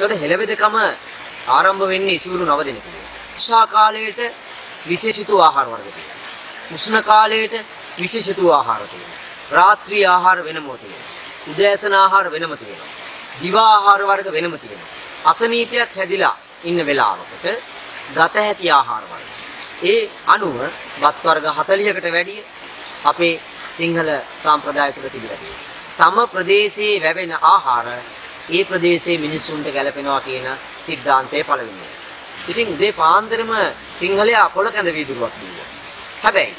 එතකොට හෙළවෙදකම ආරම්භ වෙන්නේ ඉසුරු 9 දිනකදී. උෂා කාලයේට විශේෂිත ආහාර වර්ග තියෙනවා. උෂ්ණ කාලයේට විශේෂිත ආහාර තියෙනවා. රාත්‍රී ආහාර වෙනම තියෙනවා. උදෑසන ආහාර වෙනම තියෙනවා. දිවා ආහාර වර්ග වෙනම තියෙනවා. අසනීපයක් හැදිලා ඉන්න වෙලාවකට ගත හැකි ආහාර වර්ග. ඒ අනුව බත් වර්ග 40කට වැඩි අපේ සිංහල සම්ප්‍රදාය තුළ තිබෙනවා. තම ප්‍රදේශයේ වැවෙන ආහාර ඒ ප්‍රදේශයේ මිනිසුන්ට ගැලපෙනවා කියන සිද්ධාන්තය පළවෙනි. ඉතින් උදේ පාන්දරම සිංහලයා පොළ කැඳ වීදුරුවක් දීලා. හැබැයි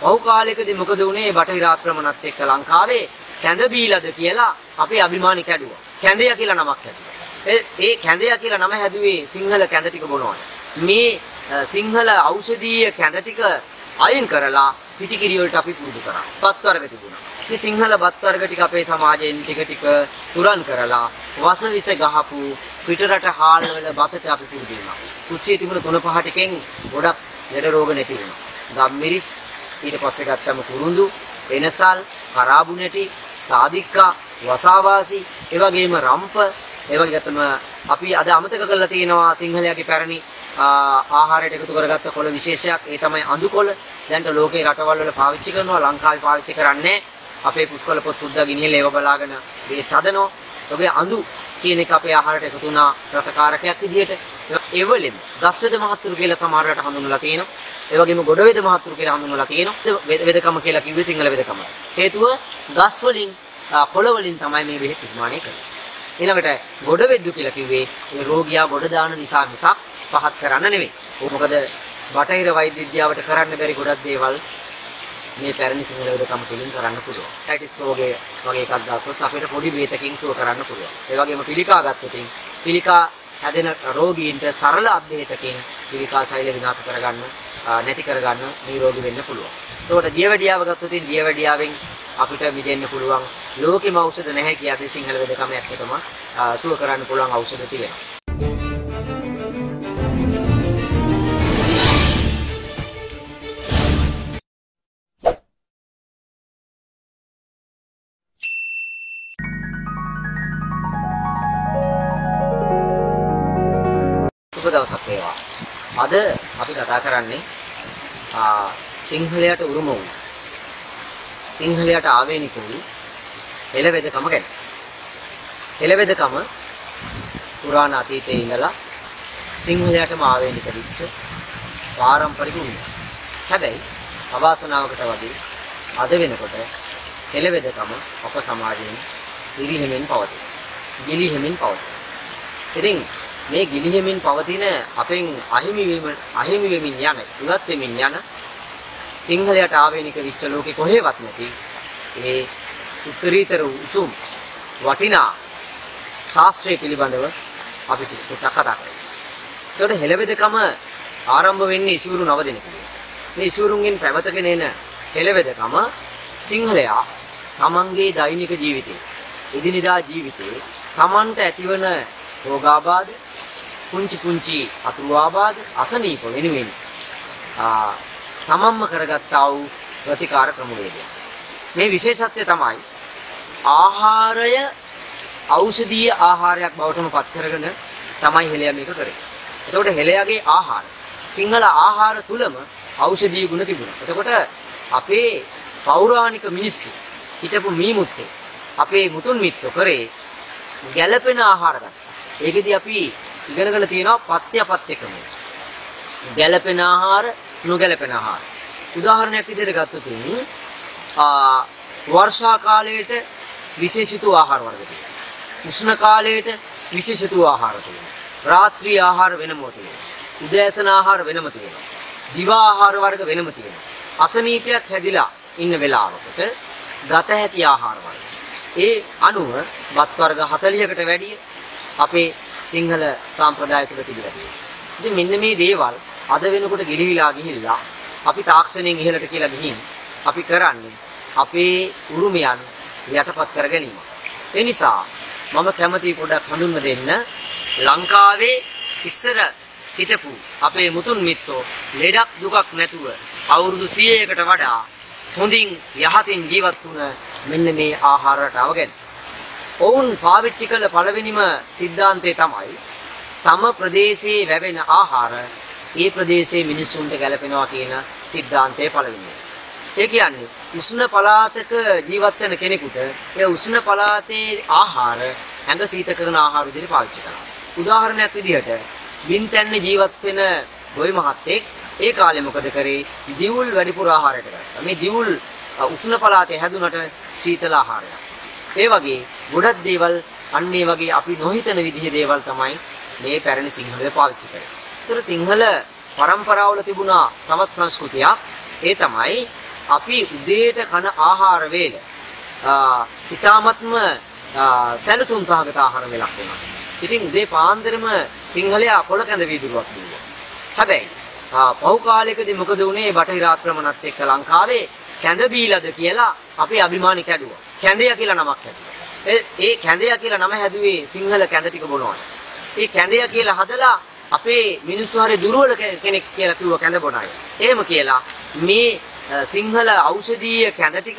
පහු කාලෙකදී මොකද වුනේ? බටහිර ආක්‍රමණත් එක්ක ලංකාවේ කැඳ බීලාද කියලා අපේ අභිමානි කැඩුවා. කැඳයා කියලා නමක් හැදුවා. ඒ කැඳයා කියලා නම හැදුවේ සිංහල කැඳ ටික බොනවා. මේ සිංහල ඖෂධීය කැඳ ටික අයින් කරලා පිටිකිරිය වලට අපි පුරුදු කරා. බත් වර්ග තිබුණා. මේ සිංහල බත් වර්ග ටික අපේ සමාජයෙන් ටික ටික තුරන් කරලා වසවිස ගහපු පිටරට හාල් වල බතට අපි පුරුදු වෙනවා. කුස්සියේ තිබුණ තුන පහ ටිකෙන් ගොඩක් ලෙඩ රෝග නැති වෙනවා. ගම්මිරිස් ඊට පස්සේ ගත්තම කුරුඳු, වෙනසල්, කරාබු නැටි, සාදික්කා, වසාවාසි, ඒ වගේම රම්ප, ඒ වගේම අපි අද අමතක කරලා තියෙනවා සිංහලයාගේ පැරණි ආහාරයට එකතු කරගත්ත කොළ විශේෂයක්. ඒ තමයි අඳුකොළ. දැන්ට ලෝකේ රටවල් වල පාවිච්චි කරනවා. ලංකාවේ පාවිච්චි කරන්නේ අපේ පුස්කොළ පොත් සුද්දා ගිනියල ඒව බලාගෙන මේ සදනෝ. ඔගේ අඳු කියන එක අපේ ආහාරයට එකතු වුණා රසකාරකයක් විදියට. ඒවලෙම දස්වැද මහත්තුරු කියලා සමහරකට හඳුන්වලා තියෙනවා. ඒ වගේම ගොඩවැද මහත්තුරු කියලා හඳුන්වලා තියෙනවා. වෙදකම කියලා කිව්වේ සිංහල වෙදකම. හේතුව ගස් වලින් කොළ වලින් තමයි මේ වෙහෙ නිර්මාණය කරන්නේ. ඊළඟට ගොඩවැද්දු කියලා කිව්වේ රෝගියා ගොඩ දාන නිසා මිසක් පහත් කරන්න නෙමෙයි. මොකද බටහිර වෛද්‍ය විද්‍යාවට කරන්න බැරි ගොඩක් දේවල් මේ පැරණි සිංහල වෙදකම තුළින් කරන්න පුළුවන්. ටැටිස් රෝගය වගේ එකක් දාපුවොත් අපිට පොඩි බේතකින් සුව කරන්න පුළුවන්. ඒ වගේම පිළිකා ගත්තොතින් පිළිකා හැදෙන රෝගීන්ට සරල අධ්‍යයනකින් පිළිකා ශෛල විනාශ කරගන්න නැති කරගන්න නිරෝගී වෙන්න පුළුවන්. ඒකට දියවැඩියාව ගත්තොතින් දියවැඩියාවෙන් අපිට මිදෙන්න පුළුවන්. ලෝකෙම ඖෂධ නැහැ කියද්දී සිංහල වෙදකම ඇත්තටම සුව කරන්න පුළුවන් ඖෂධ තියෙනවා. අද අපි කතා කරන්නේ සිංහලයට උරුම වූ සිංහලයට ආවේනික වූ හෙළවෙදකම ගැන. හෙළවෙදකම පුරාණ අතීතයේ ඉඳලා සිංහලයටම ආවේනික වෙච්ච පාරම්පරික වුණා. හැබැයි අවාසනාවකට වගේ අද වෙනකොට හෙළවෙදකම අප සමාජයෙන් ගිලිහෙමින් පවතී. ඉතින් මේ ගිලිහෙමින් පවතින අපෙන් අහිමි වෙමින් යන ඉවත් වෙමින් යන සිංහලයට ආවේනික විච්ච ලෝකේ කොහෙවත් නැති ඒ උත්තරීතර උතුම් වටිනා ශාස්ත්‍රය පිළිබඳව අපි ටිකක් කතා කරමු. ඒකට හෙළවෙදකම ආරම්භ වෙන්නේ ඉසුරු 9 දිනකදී. මේ ඉසුරුන්ගෙන් පැවතගෙන එන හෙළවෙදකම සිංහලයා තමන්ගේ දෛනික ජීවිතේ, එදිනෙදා ජීවිතේ තමන්ට ඇතිවන රෝගාබාධ, පුංචි අතුරු ආබාධ, අසනීප වෙනුවෙන් තමම්ම කරගත්තා වූ ප්‍රතිකාර ක්‍රමවේදය. මේ විශේෂත්වය තමයි ආහාරය ඖෂධීය ආහාරයක් බවටම පත් කරගෙන තමයි හෙළයා මේක කරේ. එතකොට හෙළයාගේ ආහාර සිංහල ආහාර තුලම ඖෂධීය ගුණ තිබුණා. එතකොට අපේ පෞරාණික මිනිස්සු හිටපු මීමුත්තේ අපේ මුතුන් මිත්තෝ කරේ ගැළපෙන ආහාර ගන්න. ඒකදී අපි ඉගෙනගෙන තියෙනවා පත්‍යපත්‍ය ක්‍රමය. ගැළපෙන ආහාර, නොගැළපෙන ආහාර. උදාහරණයක් විදිහට ගත්තොත් වර්ෂා කාලයේට විශේෂිත ආහාර වර්ග තියෙනවා. උෂ්ණ කාලයේට විශේෂිත ආහාර තියෙනවා. රාත්‍රී ආහාර වෙනම තියෙනවා. උදෑසන ආහාර වෙනම තියෙනවා. දිවා ආහාර වර්ග වෙනම තියෙනවා. අසනීපයක් හැදිලා ඉන්න වෙලාවකට ගත හැකි ආහාර වර්ග. ඒ අනුව බත් වර්ග 40කට වැඩි අපේ සිංහල සම්ප්‍රදාය තුළ තිබිලා තියෙනවා. ඉතින් මෙන්න මේ දේවල් අද වෙනකොට ගිලිහිලා ගිහිල්ලා අපි තාක්ෂණයෙන් ඉහළට කියලා ගිහින් අපි කරන්නේ අපේ උරුමයන් යටපත් කර ගැනීම. ඒ නිසා මම කැමතියි පොඩ්ඩක් හඳුන්ව දෙන්න ලංකාවේ ඉස්සර හිටපු අපේ මුතුන් මිත්තෝ ලෙඩක් දුකක් නැතුව අවුරුදු 100කට වඩා හොඳින් යහතින් ජීවත් වුණ මෙන්න මේ ආහාර රටාව ගැන. ඔවුන් පාවිච්චි කළ පළවෙනිම සිද්ධාන්තය තමයි තම ප්‍රදේශයේ ලැබෙන ආහාර ඒ ප්‍රදේශයේ මිනිසුන්ට ගැලපෙනවා කියන සිද්ධාන්තය පළවෙනියි. ඒ කියන්නේ උෂ්ණ පළාතක ජීවත් වෙන කෙනෙකුට ඒ උෂ්ණ පළාතේ ආහාර ඇඟ සීත කරන ආහාර විදිහට පාවිච්චි කරනවා. උදාහරණයක් විදිහට බින්තැන්නේ ජීවත් වෙන ගොවි මහත්තයෙක් ඒ කාලේ මොකද කරේ? දිවුල් වැඩිපුර ආහාරයට ගත්තා. මේ දිවුල් උෂ්ණ පළාතේ හැදුනට සීතල ආහාරයක්. ඒ වගේ ගොඩක් දේවල් අන්න ඒ වගේ අපි නොහිතන විදිහේ දේවල් තමයි මේ පැරණි සිංහලයේ පාවිච්චි කරන්නේ. ඒතර සිංහල පරම්පරාවල තිබුණා තවත් සංස්කෘතියක්. ඒ තමයි අපි උදේට කන ආහාර වේල ඉතාමත්ම සැලසුම් සහගත ආහාර වේලක් වෙනවා. ඉතින් උදේ පාන්දරම සිංහලයා කොළ කැඳ වීදුරුවක් දුන්නා. හැබැයි පහු කාලයකදී මොකද වුනේ? බටහිර ආක්‍රමණත් එක්ක ලංකාවේ කැඳ බීලාද කියලා අපේ අභිමානි කැඩුවා. කැඳයා කියලා නමක් හැදුවා. ඒ කැඳයා කියලා නම හැදුවේ සිංහල කැඳ ටික බොනවා. ඒ කැඳයා කියලා හදලා අපේ මිනිස්සු හරි දුර්වල කෙනෙක් කියලා කිව්ව කැඳ බොනයි. එහෙම කියලා මේ සිංහල ඖෂධීය කැඳ ටික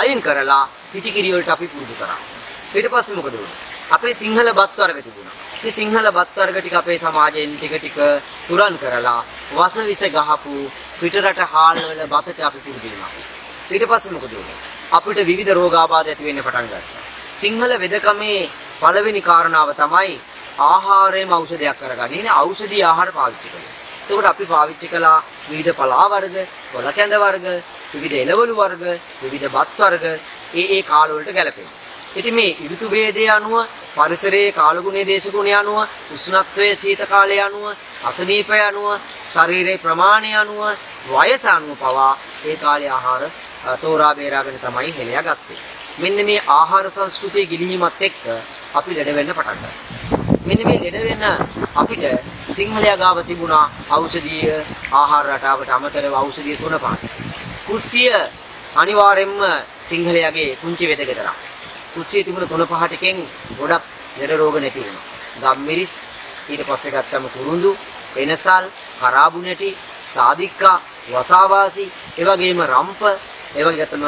අයින් කරලා පිටිකිරිය වලට අපි පුරුදු කරා. ඊට පස්සේ මොකද වුනේ? අපේ සිංහල බත් වර්ග තිබුණා. මේ සිංහල බත් වර්ග ටික අපේ සමාජයෙන් ටික තුරන් කරලා වසවිස ගහපු පිටරට හාල් වල බතට අපි පුරුදු වෙනවා. ඊට පස්සේ මොකද වුනේ? අපිට විවිධ රෝගාබාධ ඇති වෙන්න පටන් ගත්තා. සිංහල වෙදකමේ පළවෙනි කාරණාව තමයි ආහාරයේම ඖෂධයක් කරගන්නේ. ඉතින් ඖෂධීය ආහාර පාවිච්චි කරනවා. ඒකට අපි පාවිච්චි කළා විවිධ පලා වර්ග, කොළ කැඳ වර්ග, විවිධ එළවලු වර්ග, විවිධ බත් වර්ග ඒ කාල වලට ගැලපෙනවා. ඉතින් මේ ඍතු වේදය අනුව පරිසරයේ කාලගුණයේ දේශගුණය අනුව උෂ්ණත්වයේ සීත කාලය අනුව අසනීපය අනුව ශරීරයේ ප්‍රමාණය අනුව වයස අනුව පවා ඒ කාලේ ආහාර තෝරා බේරාගෙන තමයි හෙළයා ගත්තේ. මෙන්න මේ ආහාර සංස්කෘතිය ගිලිහීමත් එක්ක අපි ළඩ වෙන්න පටන් ගත්තා. මෙන්න මේ ළඩ වෙන අපිට සිංහලයා ගාව තිබුණා ඖෂධීය ආහාර රටාවට අමතරව ඖෂධීය තුන පහක්. කුස්සිය අනිවාර්යෙන්ම සිංහලයාගේ කුංචි වෙදකතරක්. කුස්සිය තිබුණ තුන පහ ටිකෙන් ගොඩක් ළඩ රෝග නැති වෙනවා. ගම්මිරිස්, ඊට පස්සේ ගත්තම කුරුඳු, වෙනසල්, කරාබු නැටි, සාදික්කා, වසාවාසි, ඒ වගේම රම්ප, ඒ වගේ ගත්තම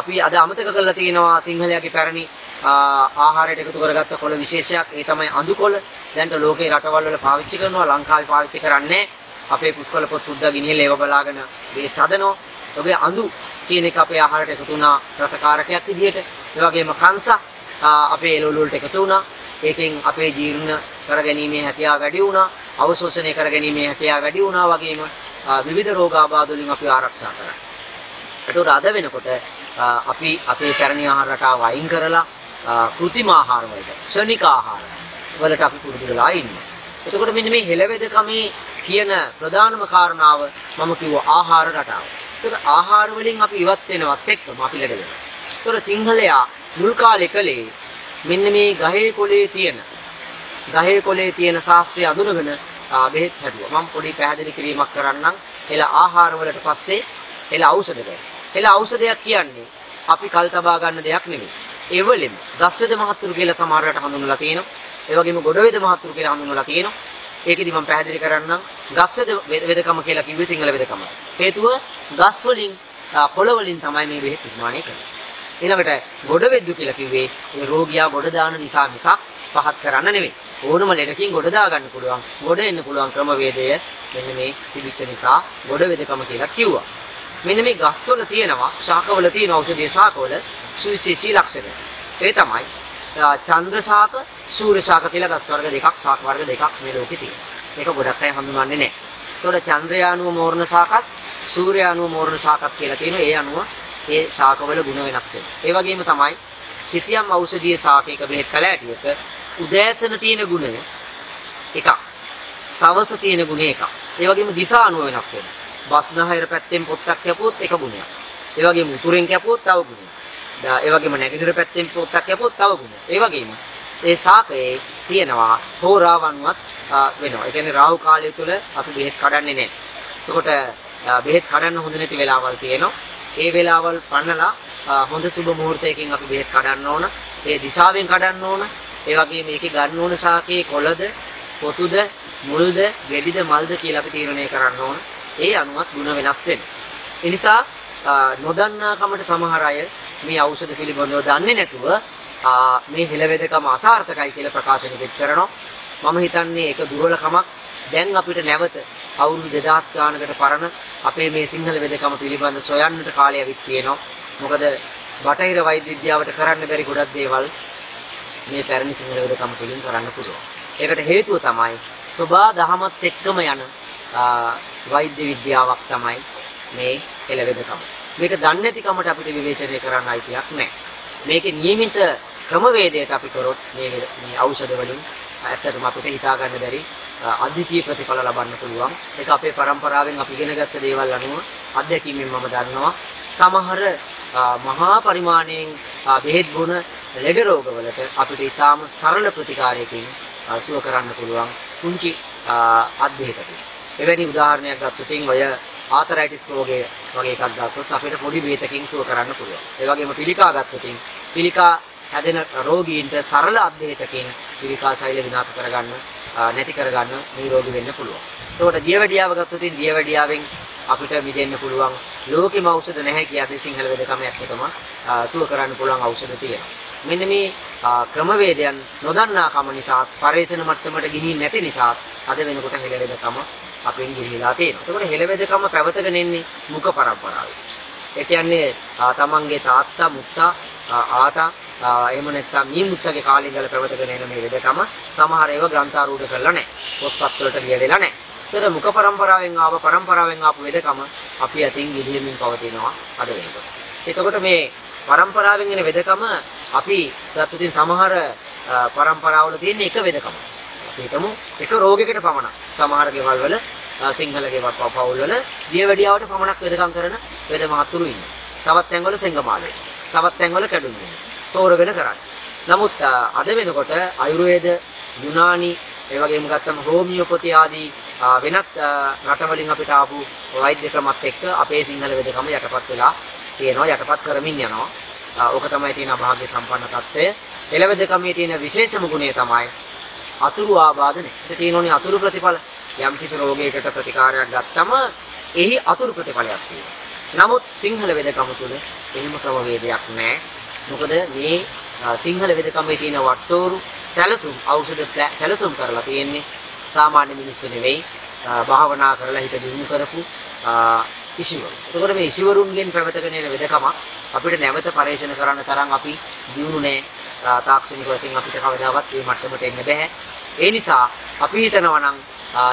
අපි අද අමතක කරලා තියෙනවා සිංහලයාගේ පැරණි ආහාරයට එකතු කරගත්ත කොළ විශේෂයක්. ඒ තමයි අඳුකොළ. දැන්ට ලෝකේ රටවල් වල පාවිච්චි කරනවා. ලංකාවේ පාවිච්චි කරන්නේ අපේ පුස්කොළ පොත් සුද්දා ගිනිහලා ඒව බලාගෙන මේ හදනවා. ඔගේ අඳු කියන එක අපේ ආහාරයට එකතු වුණා රසකාරකයක් විදිහට. ඒ වගේම කංශ අපේ එළවලු වලට එකතු වුණා. ඒකෙන් අපේ ජීර්ණ කරගැනීමේ හැකියාව වැඩි වුණා. අවශෝෂණය කරගැනීමේ හැකියාව වැඩි වුණා. වගේම විවිධ රෝගාබාධ වලින් අපි ආරක්ෂා කරා. ඒතකොට අද වෙනකොට අපි අපේ පැරණි ආහාර රටාව වයින් කරලා કૃතිම ආහාර වලට, ශනික ආහාර වලට අපි පුරුදු වෙලා ඉන්නේ. එතකොට මෙන්න මේ හෙළවෙදකමේ කියන ප්‍රධානම කාරණාව මම කිව්වා ආහාර රටාව. ඒතර ආහාර වලින් අපි ඉවත් වෙනවත් එක්කම අපි ළඩ වෙනවා. ඒතර සිංහලයා මුල් කාලේ කලේ මෙන්න මේ ගහේ කොලේ තියෙන ශාස්ත්‍රය අඳුරගෙන බෙහෙත් හැදුවා. මම පොඩි පැහැදිලි කිරීමක් කරන්නම්. එළ ආහාර වලට පස්සේ එළ ඖෂධ ගන්න. එළ ඖෂධයක් කියන්නේ අපි කල් තබා ගන්න දෙයක් නෙමෙයි. එවලෙම ගස්වැද මහත්තුරු කියලා සමහරකට හඳුන්වලා තියෙනවා. ඒ වගේම ගොඩවැද මහත්තුරු කියලා හඳුන්වලා තියෙනවා. ඒකෙදි මම පැහැදිලි කරන්නම්. ගස්වැද වෙදකම කියලා කිව්වේ සිංහල වෙදකම. හේතුව ගස් වලින් කොළ වලින් තමයි මේ බෙහෙත් නිර්මාණය කරන්නේ. ඊළඟට ගොඩවැද්දු කියලා කිව්වේ මේ රෝගියා ගොඩ දාන නිසා මිසක් පහත් කරන්න නෙවෙයි. ඕනම ලෙඩකින් ගොඩ දා ගන්න පුළුවන්. ගොඩ එන්න පුළුවන් ක්‍රමවේදය මෙන්න මේ පිළිච්ච නිසා ගොඩවැදකම කියලා කිව්වා. මෙන්න මේ ගස්වල තියෙනවා, ශාකවල තියෙන ඖෂධීය ශාකවල සුවිශේෂී ලක්ෂණ. ඒ තමයි චන්ද්‍ර ශාක, සූර්ය ශාක කියලා ගස් වර්ග දෙකක්, ශාක වර්ග දෙකක් මේ ලෝකේ තියෙනවා. මේක ගොඩක් අය හඳුනන්නේ නැහැ. ඒතකොට චන්ද්‍රයානුව මෝරණ ශාකත්, සූර්යානුව මෝරණ ශාකත් කියලා තියෙනවා. ඒ අනුව ඒ ශාකවල ගුණ වෙනස් වෙනවා. ඒ වගේම තමයි කිසියම් ඖෂධීය ශාකයක බෙහෙත් කලෑටියක උදෑසන තියෙන ගුණය එකක්, සවස තියෙන ගුණය එකක්. ඒ වගේම දිසා අනුව වෙනස් වෙනවා. බස්නාහිර පැත්තෙන් පොත්තක් කැපුවොත් එක ගුණයක්. ඒ වගේම උතුරෙන් කැපුවොත් තව ගුණයක්. ඒ වගේම නැගෙනහිර පැත්තෙන් පොත්තක් කැපුවොත් තව ගුණයක්. ඒ වගේම ඒ ශාකයේ තියෙනවා හෝරාවන්වත් වෙනවා. ඒ කියන්නේ රාහු කාලය තුල අපි බෙහෙත් කඩන්නේ නැහැ. එතකොට බෙහෙත් කඩන්න හොඳ නැති වෙලාවල් තියෙනවා. ඒ වෙලාවල් පන්නලා හොඳ සුබ මුහූර්තයකින් අපි බෙහෙත් කඩන්න ඕන. ඒ දිශාවෙන් කඩන්න ඕන. ඒ වගේම මේකේ ගන්න ඕන ශාකයේ කොළද, පොතුද, මුල්ද, ගෙඩිද, මල්ද කියලා අපි තීරණය කරන්න ඕන. ඒ අනුවත් ගුණ වෙනස් වෙනවා. ඒ නිසා නොදන්නා කමට සමහර අය මේ ඖෂධ පිළිබඳව දන්නේ නැතුව මේ හෙළවෙදකම අසාර්ථකයි කියලා ප්‍රකාශන දෙත් කරනවා. මම හිතන්නේ ඒක දුර්වලකමක්. දැන් අපිට නැවත අවුරුදු 2000 ගානකට පරණ අපේ මේ සිංහල වෙදකම පිළිබඳ සොයන්නට කාලය විත් තියෙනවා. මොකද බටහිර වෛද්‍ය විද්‍යාවට කරන්න බැරි ගොඩක් දේවල් මේ පැරණි සිංහල වෙදකම පිළිබඳ කරන්න පුළුවන්. ඒකට හේතුව තමයි සබා දහමත් එක්කම යන වෛද්‍ය විද්‍යාවක් තමයි මේ හෙළවෙදකම. මේක දන්නේ නැතිකමට අපිට විවේචනය කරන්න අයිතියක් නැහැ. මේකේ නියමිත ක්‍රමවේදයට අපි කරොත් මේ ඖෂධ වලින් ඇත්තටම අපිට හිතා ගන්න බැරි අද්විතීය ප්‍රතිඵල ලබන්න පුළුවන්. ඒක අපේ પરම්පරාවෙන් අපි ඉගෙනගත්ත දේවල් අනුව අධ්‍යක්ීමෙන් මම දන්නවා සමහර මහා පරිමාණයෙන් බෙහෙත් ගුණ ලෙඩ රෝගවලට අපිට ඉතාම සරල ප්‍රතිකාරයකින් සුව කරන්න පුළුවන් කුංචි අද්විතීය. එවැනි උදාහරණයක් ගත්තොත් ඔය ආතරයිටිස් රෝගයේ වගේ එකක් ගත්තොත් අපිට පොඩි බෙහෙතකින් සුව කරන්න පුළුවන්. ඒ වගේම පිළිකා ගත්තොත් පිළිකා හැදෙන රෝගීන්ට සරල අධ්‍යයනකින් පිළිකා ශෛලිය විනාශ කරගන්න නැති කරගන්න නිරෝගී වෙන්න පුළුවන්. ඒකට දියවැඩියාව ගත්තොත් දියවැඩියාවෙන් අපිට මිදෙන්න පුළුවන්. ලෝකෙම ඖෂධ නැහැ කියද්දී සිංහල වෙදකමක් එකම සුව කරන්න පුළුවන් ඖෂධ තියෙනවා. මෙන්න මේ ක්‍රමවේදයන් නොදන්නාකම නිසා පරිශන මට්ටමට ගිහින් නැති නිසා අද වෙනකොට හෙළ වෙදකම අපෙන් ගිහිලා තියෙනවා. ඒකට හෙළ වෙදකම පැවතගෙන ඉන්නේ මුක පරම්පරාවයි. ඒ කියන්නේ තමන්ගේ තාත්තා මුත්තා ආතා එහෙම නැත්නම් මේ මුත්තගේ කාලේ ඉඳලා පැවතගෙන එන මේ වෙදකම සමහර ඒවා ග්‍රන්ථාරූඪ කරලා නැහැ. පොත්පත් වලට ලියදෙලා නැහැ. ඒතර මුක පරම්පරාවෙන් ආපු වෙදකම අපි අතින් ගිහිමින් පවතිනවා අද වෙනකොට. එතකොට මේ පරම්පරාවෙන් එන වෙදකම අපි සත්‍යයෙන් සමහර පරම්පරාවල තියෙන එක වෙදකම. ඒකම එක රෝගයකට පමණක්. සමහර ගෙවල් වල සිංහල ගෙවල් පවුල් වල දියවැඩියාවට පමණක් වෙදකම් කරන වෙද මහතුරු ඉන්නවා. තවත් තැන්වල සංගමාලේ. තවත් තැන්වල කැඩුන්නේ. තෝරගෙන කරන්නේ. නමුත් අද වෙනකොට ආයුර්වේද, යුනානි, ඒ වගේම ගත්තම හෝමියෝපති ආදී වෙනත් රටවලින් අපිට ආපු වෛද්‍ය ක්‍රමත් එක්ක අපේ සිංහල වෙදකම යටපත් වෙලා තියෙනවා, යටපත් කරමින් යනවා. ඕක තමයි තියෙන අභාග්‍ය සම්පන්න තත්ත්වය. හෙළවෙදකමේ තියෙන විශේෂම ගුණය තමයි අතුරු ආබාධනේ. ඒක තියෙනෝනේ අතුරු ප්‍රතිඵල. යම් කිසි රෝගයකට ප්‍රතිකාරයක් ගත්තම එහි අතුරු ප්‍රතිඵලයක් තියෙනවා. නමුත් සිංහල වෙදකම තුල එහෙම ක්‍රමවේදයක් නැහැ. මොකද මේ සිංහල වෙදකමේ තියෙන වට්ටෝරු සැලසුම් ඖෂධ සැලසුම් කරලා තියෙන්නේ සාමාන්‍ය මිනිස්සු නෙවෙයි, භාවනා කරලා හිත දියුණු කරපු ඉසිවරු. ඒකෝර මේ ඉසිවරුන්ගෙන් ප්‍රවතගෙන එන වෙදකම අපිට නැවත පරිශන කරන්න තරම් අපි දියුණු නැහැ. තාක්ෂණික වශයෙන් අපිට කවදාවත් මේ මට්ටමට එන්න බෑ. ඒ නිසා අපි හිතනවා නම්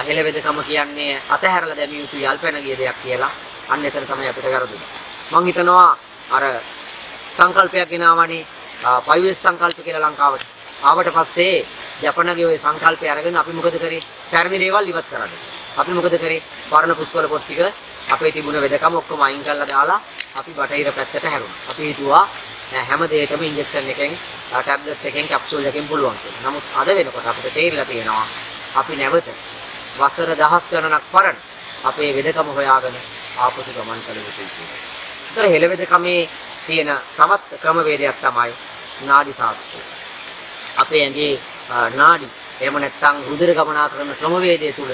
හෙළවෙදකම කියන්නේ අතහැරලා දැමිය යුතු යල්පැන ගිය දෙයක් කියලා. අන්න එතන තමයි අපිට වැරදුනේ. මම හිතනවා අර සංකල්පයක් ගෙනාවනේ පයිවෙස් සංකල්ප කියලා ලංකාවට. ආවට පස්සේ ජපනගේ ওই සංකල්පය අරගෙන අපි මොකද කරේ? පැරණි දේවල් ඉවත් කරන්නේ. අපි මොකද කරේ? පරණ පුස්කොළ පොත් ටික අපේ තිබුණ වෙදකම ඔක්කොම අයින් කරලා දාලා අපි බටහිර පැත්තට හැරුණා. අපි හිතුවා හැම දෙයකම ඉන්ජෙක්ෂන් එකෙන්, ටැබ්ලට් එකෙන්, කැප්සූල් එකෙන් පුළුවන් කියලා. නමුත් අද වෙනකොට අපිට තේරිලා තියෙනවා අපි නැවත වසර දහස් ගණනක් පරණ අපේ වෙදකම හොයාගෙන ආපසු ගමන් කළ යුතුයි කියන්නේ. ඒතර හෙළවෙදකමේ තියෙන තවත් ක්‍රමවේදයක් තමයි නාඩි ශාස්ත්‍රය. අපේ ඇඟේ නාඩි එහෙම නැත්නම් රුධිර ගමනාකරන ක්‍රමවේදය තුල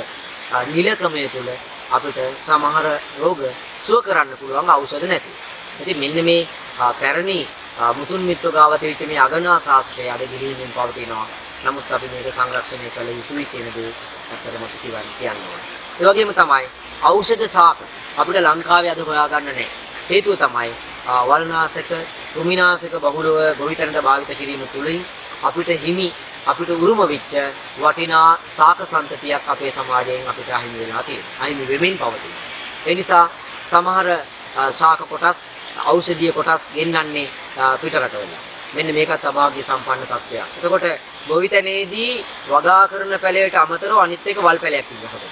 නිල ක්‍රමයේ තුල අපිට සමහර රෝග සුව කරන්න පුළුවන් ඖෂධ නැති. ඉතින් මෙන්න මේ පැරණි මුතුන් මිත්‍ර ගාවතේ විච මේ අගනා ශාස්ත්‍රය අද ගිහින් පවතිනවා. නමුත් අපි මේක සංරක්ෂණය කළ යුතුයි කියන දේ අපිටම කියනවා. ඒ වගේම තමයි ඖෂධ ශාක අපිට ලංකාවේ අද හොයා ගන්න නැහැ. හේතුව තමයි වල්නාශක, රුමිනාශක බහුලව ගොවිතැනට භාවිත කිරීම තුලින් අපිට උරුම වෙච්ච වටිනා ශාක සම්පතියක් අපේ සමාජයෙන් අපිට අහිමි වෙලා තියෙනවා. අහිමි වෙමින් පවතිනවා. ඒ නිසා සමහර ශාක කොටස්, ඖෂධීය කොටස් ගෙන්නන්නේ පිටරටවල. මෙන්න මේකත් අභාග්‍ය සම්පන්න තත්ත්වයක්. එතකොට ගොවිතැනේදී වගා කරන පැලයට අමතරව අනිත් එක වල් පැලයක් ඉන්නකොට.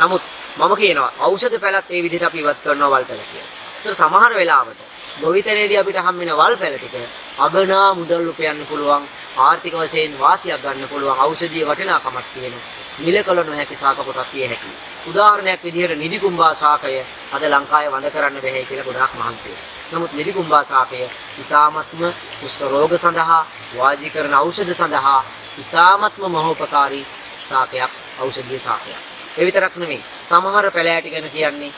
නමුත් මම කියනවා ඖෂධ පැලත් ඒ විදිහට අපි ඉවත් කරනවා වල් පැල කියලා. ඒතර සමහර වෙලාවට ගොවිතැනේදී අපිට හම් වෙන වල් පැල ටික අගනා මුදල් උපයන්න පුළුවන්, ආර්ථික වශයෙන් වාසියක් ගන්න පුළුවන් ඖෂධීය වටිනාකමක් තියෙන මිලකල නොහැකි ශාක කොටස් ඉහැකි. උදාහරණයක් විදිහට නිදි කුඹා ශාකය අද ලංකාවේ වඳ කරන්න බැහැ කියලා ගොඩාක් මහන්සි වෙනවා. නමුත් නිදි කුඹා ශාකය ඉතාමත්ම කුෂ්ඨ රෝග සඳහා වාජී කරන ඖෂධ සඳහා ඉතාමත්ම මහෝපකාරී ශාකයක්, ඖෂධීය ශාකයක්. ඒ විතරක් නෙමෙයි සමහර පැලෑටි ගැන කියන්නේ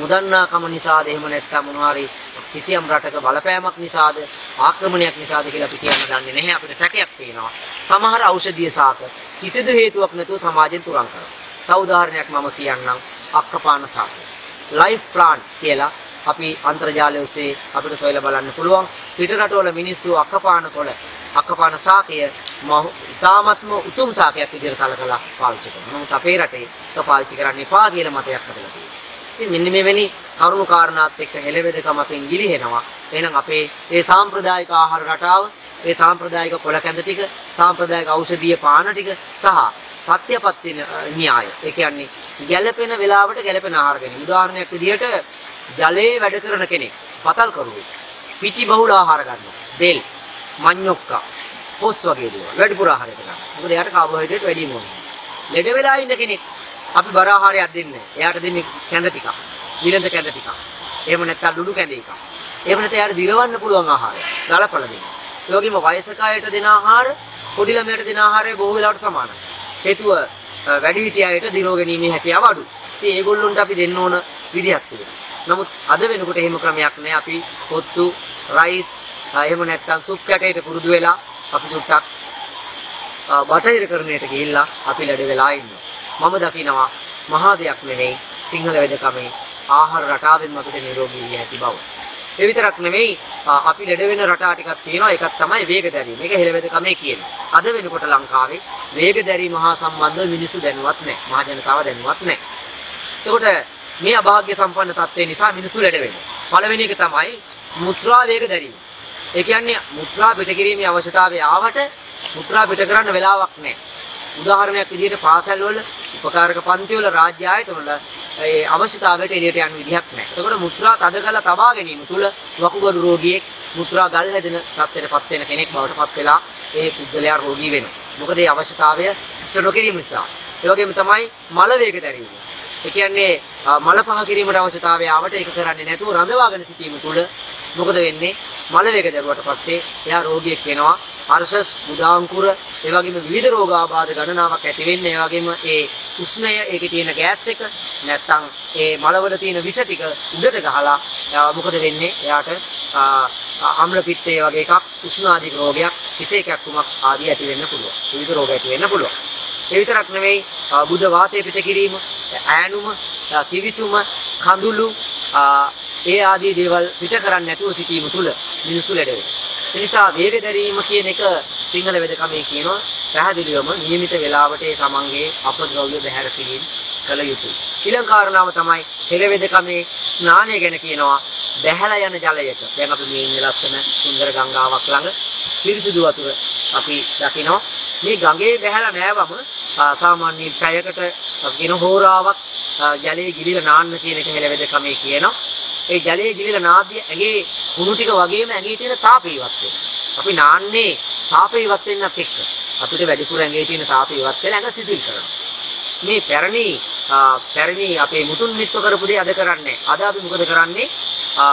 මුදන්නාකම නිසාද එහෙම නැත්නම් මොනවාරි කිසියම් රටක බලපෑමක් නිසාද ආක්‍රමණයක් නිසාද කියලා අපි කියන්න දන්නේ නැහැ. අපිට සැකයක් පේනවා. සමහර ඖෂධීය සාක කිසිදු හේතුවක් නැතුව සමාජයෙන් තුරන් කරනවා. තව උදාහරණයක් මම කියන්නම්. අක්කපාන සාක. ලයිෆ් ප්ලාන්ට් කියලා අපි අන්තර්ජාලය ඔස්සේ අපිට සොයලා බලන්න පුළුවන්. පිටරටවල මිනිස්සු අක්කපාන සාකය තාමත්ම උතුම් සාකයක් විදිහට සැලකලා පාවිච්චි කරනවා. නමුත් අපේ රටේ ඒක පාවිච්චි කරන්න එපා කියලා මතයක් හදලා තියෙනවා. මෙන්න මෙවැනි කරුණු කාරණාත් එක්ක හෙළවෙදකම අපෙන් ගිලිහෙනවා. එහෙනම් අපේ මේ සාම්ප්‍රදායික ආහාර රටාව, මේ සාම්ප්‍රදායික කොළ කැඳ ටික, සාම්ප්‍රදායික ඖෂධීය පාන ටික සහ පත්‍යපත්ති න්‍යාය. ඒ කියන්නේ ගැළපෙන වෙලාවට ගැළපෙන ආහාර ගැනීම. උදාහරණයක් විදිහට ජලයේ වැඩ කරන කෙනෙක්, පතල්කරුවෙක්, පිටි බහුල ආහාර ගන්නවා. බෙල්, මඤ්ඤොක්කා, පොස් වගේ දේවල් වැඩිපුර ආහාරයක් ගන්නවා. මොකද එයාට කාබෝහයිඩ්‍රේට් වැඩිම ඕනේ. ළඩ වෙලා ඉන්න කෙනෙක් අපි බර ආහාරයක් දෙන්නේ. එයාට දෙන්නේ කැඳ ටිකක්. විලඳ කැඳ ටිකක්. එහෙම නැත්නම් ලුණු කැඳ එකක්. එහෙම නැත්නම් එයාට දිරවන්න පුළුවන් ආහාරය. දලපළ දෙන්න. ඒ වගේම වයසක අයට දෙන ආහාර පොඩි ළමයට දෙන ආහාරය බොහෝ වෙලාවට සමානයි. හේතුව වැඩි හිටිය අයට දිරව ගැනීමේ හැකියාව අඩුයි. ඉතින් ඒගොල්ලොන්ට අපි දෙන්න ඕන විදිහක් තියෙනවා. නමුත් අද වෙනකොට එහෙම ක්‍රමයක් නැහැ. අපි පොත්තු, රයිස්, එහෙම නැත්නම් සුප් කැටයට පුරුදු වෙලා අපි සුට්ටක් බටහිර කරණයට ගිහිල්ලා අපි ළඩ වෙලා ඉන්නවා. මම දකිනවා මහා දෙයක් නෙවෙයි සිංහල වෙදකමේ ආහාර රටාවෙන් අපිට නිරෝගී විය හැකි බව. ඒ විතරක් නෙවෙයි අපි ළඩ වෙන රටා ටිකක් තියෙනවා. ඒකක් තමයි වේගදැරීම. මේක හෙළවෙදකමේ කියන්නේ. අද වෙනකොට ලංකාවේ වේගදැරීම හා සම්බන්ධව මිනිස්සු දැනුවත් නැහැ. මහා ජනතාව දැනුවත් නැහැ. ඒකොට මේ අභාග්‍ය සම්පන්න තත්ත්වේ නිසා මිනිස්සු ළඩ වෙනවා. පළවෙනි එක තමයි මුත්‍රා වේගදැරීම. ඒ කියන්නේ මුත්‍රා පිට කිරීමේ අවශ්‍යතාවය ආවට මුත්‍රා පිට කරන්න වෙලාවක් නැහැ. උදාහරණයක් විදිහට පාසල්වල උපකාරක පන්තිවල රාජ්‍ය ආයතනවල ඒ අවශ්‍යතාවයට එළියට යන විදිහක් නැහැ. ඒකට මුත්‍රා තද කරලා තබා ගැනීම තුළ වකුගඩු රෝගියෙක් මුත්‍රා ගල් හැදෙන තත්ත්වයටපත් වෙන කෙනෙක් බවටපත් වෙලා ඒ පුද්ගලයා රෝගී වෙනවා. මොකද ඒ අවශ්‍යතාවය ඉෂ්ට නොකිරීම නිසා. ඒ වගේම තමයි මල වේගදැරීම. ඒ කියන්නේ මල පහ කිරීමට අවශ්‍යතාවය ආවට ඒක කරන්නේ නැතුව රඳවාගෙන සිටීම තුළ මොකද වෙන්නේ? මල වේගදැරුවට පස්සේ එයා රෝගියෙක් වෙනවා. අර්ශස්, මුදාංකුර, ඒ වගේම විවිධ රෝගාබාධ ගණනාවක් ඇති වෙන්නේ. ඒ වගේම ඒ උෂ්ණය, ඒකේ තියෙන ගෑස් එක, නැත්නම් ඒ මලවල තියෙන විස ටික උඩට ගහලා මොකද වෙන්නේ? එයාට අම්ල පිත්තේ වගේ එකක්, උෂ්ණාධික රෝගයක්, විශේෂයක් තුමක් ආදී ඇති වෙන්න පුළුවන්. විවිධ රෝග ඇති වෙන්න පුළුවන්. ඒ විතරක් නෙමෙයි, බුද වාතය පිට කිරීම, ඈනුම, කිවිතුම, කඳුළු ඒ ආදී දේවල් පිට කරන්නේ නැතුව සිටීම තුළ මිනිස්සු ලෙඩ වෙනවා. නිසා වේගදැරීම කියන එක සිංහල වෙදකමේ කියනවා පැහැදිලිවම નિયમિત වේලාවට ඒ තමන්ගේ අපද්‍රව්‍ය බැහැර කිරීම කළ යුතුයි. ඊළඟ කාරණාව තමයි හෙළවෙදකමේ ස්නානය ගැන කියනවා බැහැලා යන ජලයක. දැන් අපි මේ ඉන්නේ ලස්සන සුන්දර ගංගාවක් ළඟ පිරිසිදු වතුර අපි දකිනවා. මේ ගඟේ බැහැලා නෑවම සාමාන්‍ය පැයකට කින හෝරාවක් ජලයේ ගිලිලා නාන්න කියන එක හෙළවෙදකමේ කියනවා. ඒ ජලයේ ගිලිලා නාදී ඇගේ කුණු ටික වගේම ඇඟේ තියෙන තාපේ ඉවත් වෙනවා. අපි නාන්නේ තාපේ ඉවත් වෙන්නත් එක්ක අපිට වැඩිපුර ඇඟේ තියෙන තාපේ ඉවත් වෙලා ඇඟ සිසිල් කරනවා. මේ පැරණි අපේ මුතුන් මිත්ව කරපු දේ අද කරන්නේ. අද අපි මොකද කරන්නේ?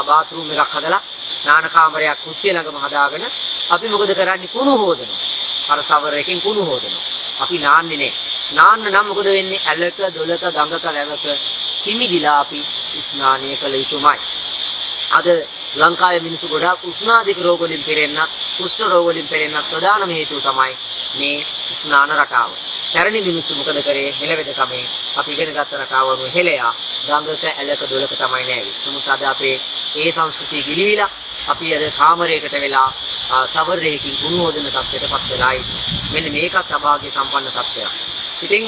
බාත් รู ම් එකක් හදලා නාන කාමරයක් කුස්සිය ළඟම හදාගෙන අපි මොකද කරන්නේ? කුණු හොදනවා. අර සවරයකින් කුණු හොදනවා. අපි නාන්නේ නැහැ. නාන්න නම් මොකද වෙන්නේ? ඇලක, දොලක, ගඟක, වැවක කිමිදිලා අපි ස්නානය කළ යුතුමයි. අද ලංකාවේ මිනිස්සු ගොඩාක් උෂ්ණාධික රෝග වලින් පෙළෙන්නත්, කුෂ්ඨ රෝග වලින් පෙළෙන්නත් ප්‍රධානම හේතුව තමයි මේ ස්නාන රටාව. පැරණි මිනිස්සු මොකද කරේ? හෙළවෙදකමේ අපි ඉගෙන ගන්න රටාව වගේ හෙළයා ගංගක, ඇලක, දොලක තමයි නෑවි. නමුත් අද අපේ ඒ සංස්කෘතිය ගිලිවිලා අපි අද කාමරයකට වෙලා සවරයකින් ගුණ හොදන තත්ත්වයටපත් වෙලා ඉන්නේ. මෙන්න මේකත් අභාග්‍ය සම්පන්න තත්ත්වයක්. ඉතින්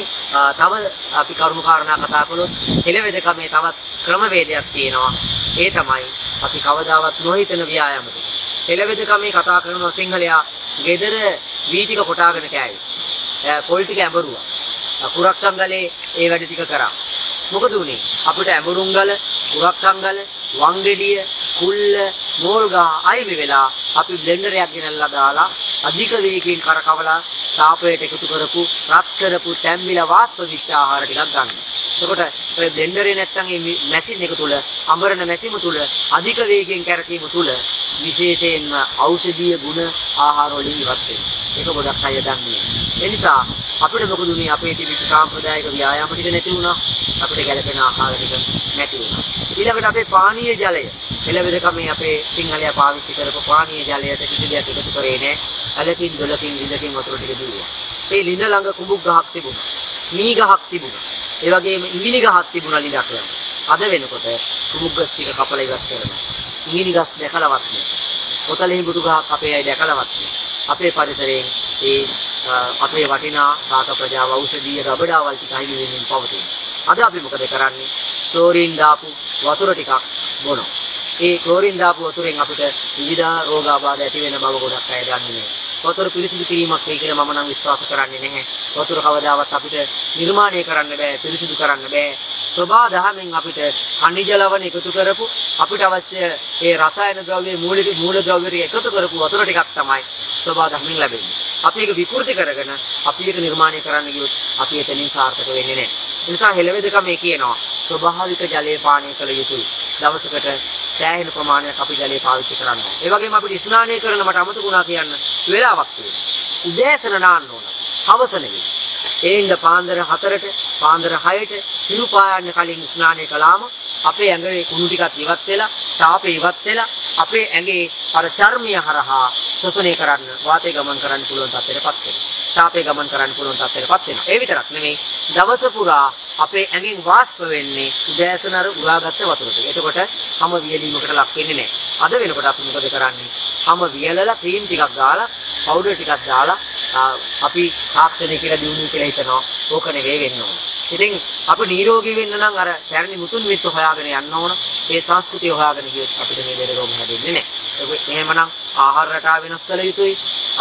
තව අපි කරුණු කාරණා කතා කළොත් හෙළවෙදකමේ තවත් ක්‍රමවේදයක් තියෙනවා. ඒ තමයි අපි කවදාවත් නොහිතන ව්‍යායාම දෙක. හෙළවෙදකමේ කතා කරන සිංහලයා ගෙදර වීටික කොටාගෙන කෑවේ. පොල් ටික ඇඹරුවා. කුරක්කංගලේ ඒ වැඩ ටික කරා. මොකද උනේ? අපිට ඇඹරුම්ගල, කුරක්කංගල, වංගෙඩිය, කුල්ල, මෝල්ගා අයිමි වෙලා අපි බ්ලෙන්ඩරයක් ගෙනල්ලා දාලා අධික වේගයෙන් කරකවලා තාපයට එකතු කරපු, රත් කරපු, තැම්බිලා වාෂ්ප විච්ච ආහාර ටිකක් ගන්නවා. එතකොට ඔය බ්ලෙන්ඩරේ නැත්තම් මේ මැෂින් එක තුල, අඹරන මැෂිම තුල අධික වේගයෙන් කරකීම තුල විශේෂයෙන්ම ඖෂධීය ගුණ ආහාර වලින් ඉවත් වෙනවා. ඒක ගොඩක් අය දන්නේ. ඒ නිසා අපිට මොකද මේ අපේ තිබිච්ච සාම්ප්‍රදායික ව්‍යායාම ටික නැති වුණා. අපිට ගැළපෙන ආහාර ටික නැති වුණා. ඊළඟට අපේ පානීය ජලය. එළවෙදකම මේ අපේ සිංහලයා පාවිච්චි කරපු පානීය ජලයට කිසි දෙයක් එකතු කරේ නැහැ. අලකින් දොලකින් ලිඳකින් වතුර ටික දුන්නා. ඒ ලිඳ ළඟ කුඹු ගහක් තිබුණා. මී ගහක් තිබුණා. ඒ වගේම ඉඟිනි ගහක් තිබුණා ලිඳක් ළඟ. අද වෙනකොට කුඹු ගස් ටික කපලා ඉවත් කරනවා. ඉඟිනි ගස් දැකලවත් නැහැ. පොතලෙහි බුදු ගහක් අපේ අය දැකලවත් නැහැ. අපේ පරිසරයේ ඒ අපේ වටිනා සාක ප්‍රජාව ඖෂධීය රබඩාවල් ටික අයින් වෙමින් පවතින. අද අපි මොකද කරන්නේ? ක්ලෝරින් දාපු වතුර ටිකක් බොනවා. ඒ ක්ලෝරින් දාපු වතුරෙන් අපිට විවිධ රෝගාබාධ ඇති වෙන බව ගොඩක් අය දන්නේ නැහැ. වතුර පිරිසිදු කිරීමක් වෙයි කියලා මම නම් විශ්වාස කරන්නේ නැහැ. වතුර කවදාවත් අපිට නිර්මාණය කරන්න බෑ, පිරිසිදු කරන්න බෑ. සබා දහමෙන් අපිට ඛනිජ ලවණ එකතු කරපු අපිට අවශ්‍ය ඒ රසායන ද්‍රව්‍ය මූල ද්‍රව්‍ය ටික එකතු කරපු වතුර ටිකක් තමයි සබා දහමෙන් ලැබෙන්නේ. අපි ඒක විකෘති කරගෙන අපි ඒක නිර්මාණය කරන්න ගියොත් අපි එතනින් සාර්ථක වෙන්නේ නැහැ. ඒ නිසා හෙළවෙදකම මේ කියනවා ස්වභාවික ජලය පානය කළ යුතුයි. දවසකට සෑහෙන ප්‍රමාණයක් අපි ජලය පාවිච්චි කරන්න ඕනේ. ඒ වගේම අපිට ස්නානය කරන මට අමතකුණා කියන්න වෙලාවක් තියෙනවා. උදෑසන නාන්න ඕන. හවස නෙවෙයි. ඒඳ පාන්දර 4ට පාන්දර 6ට හිරු පායන්න කලින් ස්නානය කළාම අපේ ඇඟේ කුණු ටිකක් ඉවත් වෙලා, තාපේ ඉවත් වෙලා අපේ ඇඟේ අර චර්මය හරහා ශෝෂණය කරන්න, වාතය ගමන් කරන්න පුළුවන් තත්ත්වයටපත් වෙනවා. තාපේ ගමන් කරන්න පුළුවන් තත්ත්වයටපත් වෙනවා. ඒ විතරක් නෙමෙයි දවස පුරා අපේ ඇඟෙන් වාෂ්ප වෙන්නේ උදෑසන අර උලාගත්ත වතුර ටික. එතකොට හැම වියලීමකට ලක් වෙන්නේ නැහැ. අද වෙනකොට අපි මොකද කරන්නේ? හැම වියලලා ක්‍රීම් ටිකක් දාලා, පවුඩර් ටිකක් දාලා අපි තාක්ෂණය කියලා දිනුනේ කියලා හිතනවා. ඕක නෙවෙයි වෙන්න ඕන. ඉතින් අපි නිරෝගී වෙන්න නම් අර පැරණි මුතුන් මිත්තු හොයාගෙන යන්න ඕන. මේ සංස්කෘතිය හොයාගෙන ගියොත් අපිට මේ දෙලේ රෝග හැදෙන්නේ නැහැ. ඒක එහෙමනම් ආහාර රටාව වෙනස් කළ යුතුයි.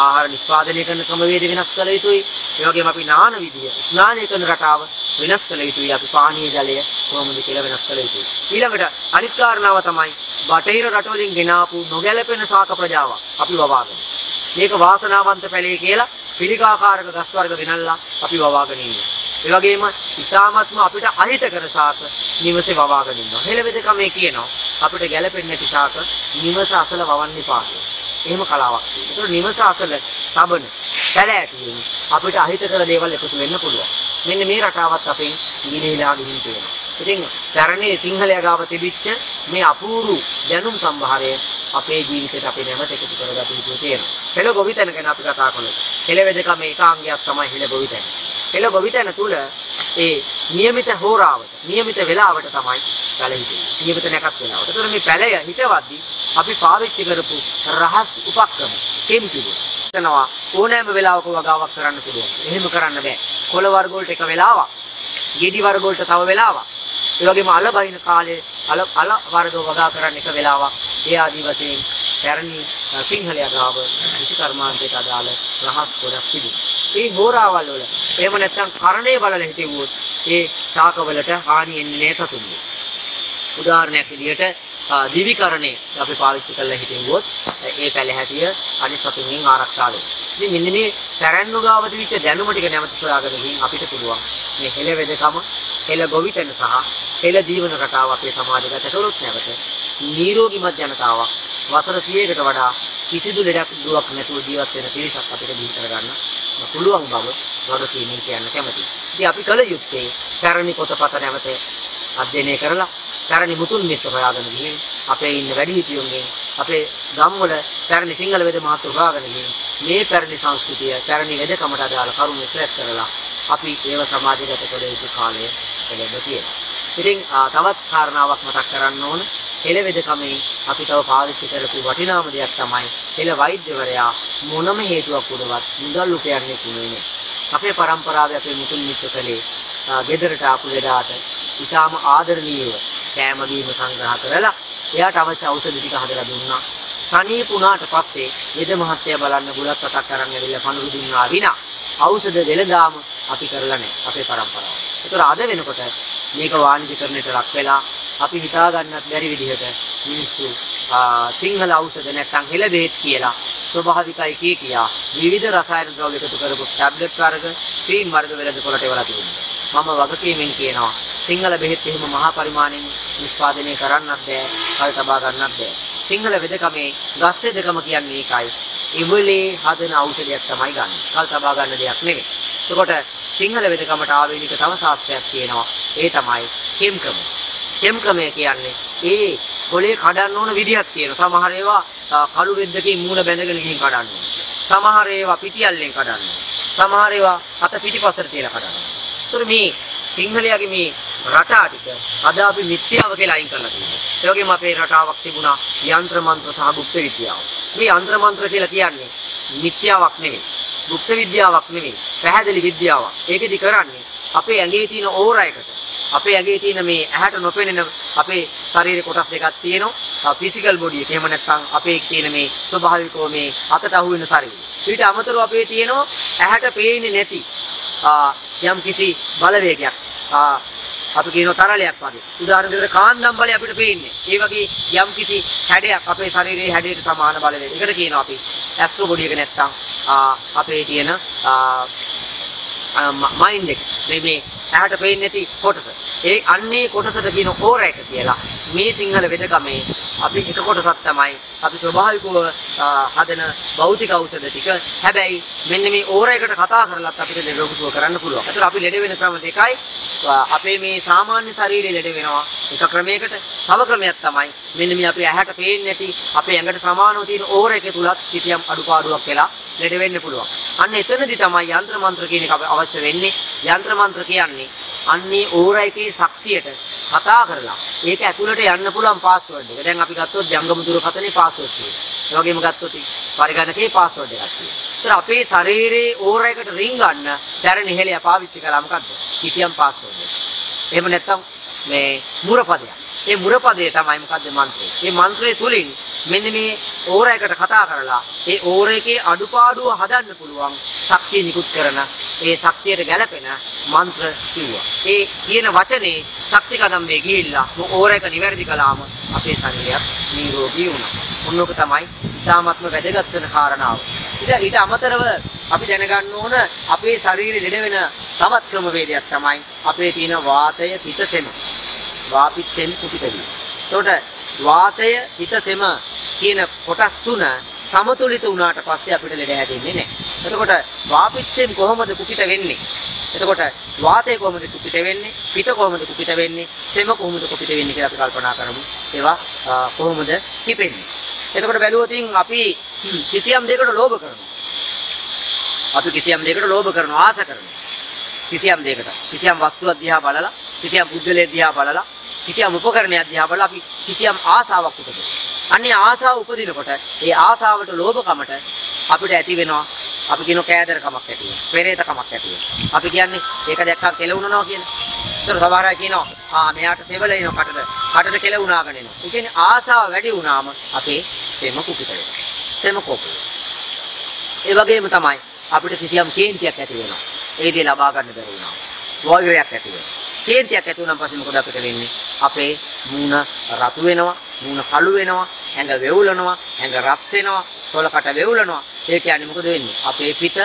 ආහාර නිෂ්පාදනය කරන ක්‍රමවේද වෙනස් කළ යුතුයි. ඒ වගේම අපි නාන විදිය, ස්නානය කරන රටාව වෙනස් කළ යුතුයි. අපි පානීය ජලය කොහොමද කියලා වෙනස් කළ යුතුයි. ඊළඟට අනිත් කාරණාව තමයි බටහිර රටවලින් ගෙනාපු නොගැලපෙන ශාක ප්‍රජාව අපි වවාගෙන. මේක වාසනාවන්ත පැලේ කියලා පිළිකාකාරක ගස් වර්ග ගෙනල්ලා අපි වවාගෙන ඉන්නවා. ඒ වගේම ඉතාමත්ම අපිට අහිත කර ශාක නිවසේ වවාගෙන ඉන්නවා. හෙළවෙදකම මේ කියනවා අපිට ගැළපෙන්නේ නැති ශාක නිවස අසල වවන්න එපා කියලා. එහෙම කලාවක් තියෙනවා. ඒතකොට නිවස අසල තබන පැලෑටියෙන් අපිට අහිත කර දේවල් එකතු වෙන්න පුළුවන්. මෙන්න මේ රටාවත් අපේ ඉගෙනලා ගිහින් තියෙනවා. ඉතින් පැරණි සිංහලයා ගාව තිබිච්ච මේ අපූර්ව දැනුම් සම්භාරය අපේ ජීවිතයට අපි නැවත එකතු කරගත යුතු තියෙනවා. හෙළ ගොවිතැන ගැන අපි කතා කළා. හෙළවෙදකම ඒකාංගයක් තමයි හෙළ ගොවිතැන. හෙළ ගොවිතැන තුල ඒ નિયમિત හෝරාවට, નિયમિત වේලාවට තමයි පැල හිටින්නේ. નિયમિત නැකත් වෙනවා. ඒතර මේ පැලය හිතවද්දී අපි පාවිච්චි කරපු රහස් උපක්‍රම කෙම්පිලි. එතනවා ඕනෑම වෙලාවක වගාවක් කරන්න පුළුවන්. එහෙම කරන්න බෑ. කොළ වර්ග වලට එක වෙලාවක්, ගෙඩි වර්ග වලට තව වෙලාවක්. ඒ වගේම අල බහින කාලේ අල වර්ග වගා කරන්න එක වෙලාවක්. ඒ ආදී වශයෙන් පැරණි සිංහලයා ගාව කෘෂි කර්මාන්තයට අදාළ රහස් ගොඩක් තිබුණා. මේ හෝරාවල් වල එහෙම නැත්නම් කරණේ බලල හිටියොත් ඒ ශාකවලට හානි එන්නේ නැහැ සතුන්ට. උදාහරණයක් විදිහට දිවි කරණේ අපි පාවිච්චි කරලා හිටියොත් ඒ පැල හැටිය අනිත් සතුන්ගෙන් ආරක්ෂා වෙනවා. ඉතින් මෙන්න මේ පැරණි ගාව තිබිච්ච දැනුම ටික නැවත සොයාගෙන ගින් අපිට පුළුවන් මේ හෙළවෙදකම, හෙළ ගොවිතැන සහ හෙළ දීවන රටාව අපේ සමාජගත කරොත් නැවත නිරෝගීමත් ජනතාවක් වසර 100කට වඩා කිසිදු ලෙඩක් දුවක් නැතුව ජීවත් වෙන පිරිසක් අපිට බිහි කරගන්න පුළුවන් බව වගකීමෙන් කියන්න කැමතියි. ඉතින් අපි කල යුත්තේ පැරණි පොතපත නැවත අධ්‍යයනය කරලා පැරණි මුතුන් මිත්‍ර හොයාගෙන ගිහින් අපේ ඉන්න වැඩිහිටියෝන්ගෙන් අපේ ගම්වල පැරණි සිංහල වේද මහත්තු හොයාගෙන ගිහින් මේ පැරණි සංස්කෘතිය, පැරණි වේදකමට අදාළ කරුණු ක්ලැස් කරලා අපි ඒව සමාජගත කළ යුතු කාලය ලැබෙලා තියෙනවා. ඉතින් තවත් කාරණාවක් මතක් කරන්න ඕන. හෙළවෙදකමේ අපි තව පාවිච්චි කරපු වටිනාම දෙයක් තමයි හෙළ වෛද්‍යවරයා මොනම හේතුවක් උඩවත් මුදල් උපයන්නේ නෙමෙයි. අපේ පරම්පරාවේ අපේ මුතුන් මිත්තකලේ ගෙදරට ආපු ලෙඩාට ඉතාම ආදරණීයව කෑම බීම සංග්‍රහ කරලා එයාට අවශ්‍ය ඖෂධ ටික හදලා දුන්නා. සනීප වුණාට පස්සේ ලෙඩ මහත්තයා බලන්න බුලත් අතක් අරන් ඇවිල්ලා පණුරු දුන්නා විනා ඖෂධ දෙලදාම අපි කරලා නැහැ අපේ පරම්පරාව. ඒතර අද වෙනකොට මේක වාණිජකරණයට ලක් වෙලා අපි හිතා ගන්නත් බැරි විදිහට මිනිස්සු සිංහල ඖෂධ නැත්නම් හෙළ බෙහෙත් කියලා ස්වභාවිකයි කියා විවිධ රසායන ද්‍රව්‍ය එකතු කරපු ටැබ්ලට් වර්ග, ක්‍රීම් වර්ග වෙළඳපොළට එවලා තිබුණා. මම වගකීමෙන් කියනවා සිංහල බෙහෙත් එහෙම මහා පරිමාණයෙන් නිෂ්පාදනය කරන්නත් බෑ, කල් තබා ගන්නත් බෑ. සිංහල වෙදකමේ ගස් වෙදකම කියන්නේ ඒකයි. ඉවලේ හදන ඖෂධයක් තමයි ගන්න. කල්තබා ගන්න දෙයක් නෙමෙයි. එතකොට සිංහල වෙදකමට ආවේනික තව ශාස්ත්‍රයක් තියෙනවා. ඒ තමයි හෙම්ක්‍රම. හෙම්ක්‍රමය කියන්නේ ඒ කොලේ කඩන්න ඕන විදියක් තියෙනවා. සමහර ඒවා කළු රෙද්දකින් මූණ බැඳගෙන ගිහින් කඩන්න. සමහර ඒවා පිටියල්ලෙන් කඩන්න. සමහර ඒවා අත පිටිපසට තියලා කඩන්න. ඒතර මේ සිංහලයාගේ මේ රටා ටික අද අපි මිත්‍යාව කියලා අයින් කරලා තියෙනවා. ඒ වගේම අපේ රටාවක් තිබුණා යంత్ర මන්ත්‍ර සහ ගුප්ත විද්‍යාව. මේ යంత్ర මන්ත්‍ර කියලා කියන්නේ මිත්‍යාවක් නෙමෙයි. ගුප්ත විද්‍යාවක් නෙමෙයි. පැහැදිලි විද්‍යාවක්. ඒකෙදි කරන්නේ අපේ ඇඟේ තියෙන ඕරා එකට. අපේ ඇඟේ තියෙන මේ ඇහැට නොපෙනෙන අපේ ශරීරේ කොටස් දෙකක් තියෙනවා. ෆිසිකල් බොඩි එක. එහෙම නැත්නම් අපේ තියෙන මේ ස්වභාවිකව මේ අතට අහු වෙන ශරීරය. ඊට අමතරව අපේ තියෙනවා ඇහැට පේන්නේ නැති යම් කිසි බලවේගයක්. අපි කියන තරලයක් වගේ උදාහරණ විදිහට කාන්දම් බලය අපිට පේන්නේ. ඒ වගේ යම් කිසි හැඩයක් අපේ ශරීරයේ හැඩයට සමාන බලවේගයක්. ඒකට කියනවා අපි ඇස්ට්‍රෝ බොඩි එක නැත්තම් අපේ තියෙන මයින්ඩ් එක. මේ ඇහැට පේන්නේ නැති කොටස. ඒ අන්නේ කොටසට කියන ඕරා එක කියලා. මේ සිංහල වෙදකමේ අපි එක කොටසක් තමයි අපි ස්වභාවිකව හදන භෞතික ඖෂධ ටික. හැබැයි මෙන්න මේ ඕරා එකට කතා කරලත් අපිට නිරෝගීව කරන්න පුළුවන්. ඒතර අපි ලෙඩ වෙන ක්‍රම දෙකයි අපේ මේ සාමාන්‍ය ශරීරයේ ලෙඩ වෙනවා එක ක්‍රමයකට. තව ක්‍රමයක් තමයි මෙන්න මේ අපේ ඇහැට පේන්නේ නැති අපේ ඇඟට සමානව තියෙන ඕර එකේ තුලත් කිසියම් අඩුපාඩුවක් වෙලා ලෙඩ වෙන්න පුළුවන්. අන්න එතනදි තමයි යంత్ర මන්ත්‍ර කියන එක අවශ්‍ය වෙන්නේ. යంత్ర මන්ත්‍ර කියන්නේ අන්නේ ඕර එකේ ශක්තියට කතා කරලා ඒක ඇතුළට යන්න පුළුවන් පාස්වර්ඩ් එක. දැන් අපි ගත්තොත් ජංගම දුරකථනයේ පාස්වර්ඩ් එක. ඒ වගේම ගත්තොත් පරිගණකයේ පාස්වර්ඩ් එකක් තියෙනවා. ඒතර අපේ ශරීරයේ ඕරා එකට රින් ගන්න දැරණ ඉහෙලිය පාවිච්චි කළා මොකද්ද? කිසියම් පාස්වර්ඩ් එකක්. එහෙම නැත්නම් මේ මුරපදයක්. ඒ මුරපදේ තමයි මොකද්ද මන්ත්‍රය. මේ මන්ත්‍රය තුලින් මෙන්න මේ ඕරා එකට කතා කරලා ඒ ඕරා එකේ අඩුපාඩුව හදන්න පුළුවන් ශක්තිය නිකුත් කරන ඒ ශක්තියට ගැළපෙන මන්ත්‍ර කිව්වා. ඒ කියන වචනේ ශක්ති කදම්බේ ගිහිල්ලා ඕරා එක නිවැරදි කළාම අපේ ශරීරය නිරෝගී වුණා. මොනෝක තමයි ඉතාමත්ම වැදගත් වෙන කාරණාව. ඊට අමතරව අපි දැනගන්න ඕන අපේ ශරීරය ලෙඩ වෙන තවත් ක්‍රමවේදයක් තමයි අපේ තියෙන වාතය පිටසෙම. වාපිත්තෙන් කුපිතවි. ඒකට වාතය පිටසෙම කියන කොටස් තුන සමතුලිත වුණාට පස්සේ අපිට ලෙඩ හැදෙන්නේ නැහැ. එතකොට වාපිත්තෙන් කොහොමද කුපිත වෙන්නේ? එතකොට වාතය කොහොමද කුපිත වෙන්නේ? පිත කොහොමද කුපිත වෙන්නේ? සෙම කොහොමද කුපිත වෙන්නේ කියලා අපි කල්පනා කරමු. ඒවා කොහොමද කිපෙන්නේ? එතකොට බැලුවොත් අපි කිසියම් දෙයකට ලෝභ කරනවා. අපි කිසියම් දෙයකට ලෝභ කරනවා, ආස කරනවා. කිසියම් දෙයකට, කිසියම් වස්තුවක් දිහා බලලා, කිසියම් බුද්ධලේ දිහා බලලා, කිසියම් උපකරණයක් දිහා බලලා අපි කිසියම් ආසාවක් උපදිනවා. අන්නේ ආසාව උපදිනකොට ඒ ආසාවට ලෝභකමට අපිට ඇති වෙනවා. අපි කියන කෑදරකමක් ඇති වෙනවා. පෙරේතකමක් ඇති වෙනවා. අපි කියන්නේ ඒක දැක්කම කෙලවුණනවා කියලා. ඒතර සමහර අය කියනවා මෙයාට සෙවල එනවා කටද කෙලවුණාගෙන එනවා. ඒ කියන්නේ ආසාව වැඩි වුණාම අපේ සෙම කුපිත වෙනවා. සෙම කුපිත. ඒ වගේම තමයි අපිට කිසියම් කේන්තියක් ඇති වෙනවා. ඒ දේ ලබා ගන්න බැරි වෙනවා. වෛරයක් ඇති වෙනවා. කේන්තියක් ඇති වුණාම පස්සේ මොකද අපිට වෙන්නේ? අපේ මූණ රතු වෙනවා, මූණ කළු වෙනවා, ඇඟ වෙවුලනවා, ඇඟ රත් වෙනවා, සොලකට වෙවුලනවා. ඒ කියන්නේ මොකද වෙන්නේ? අපේ පිත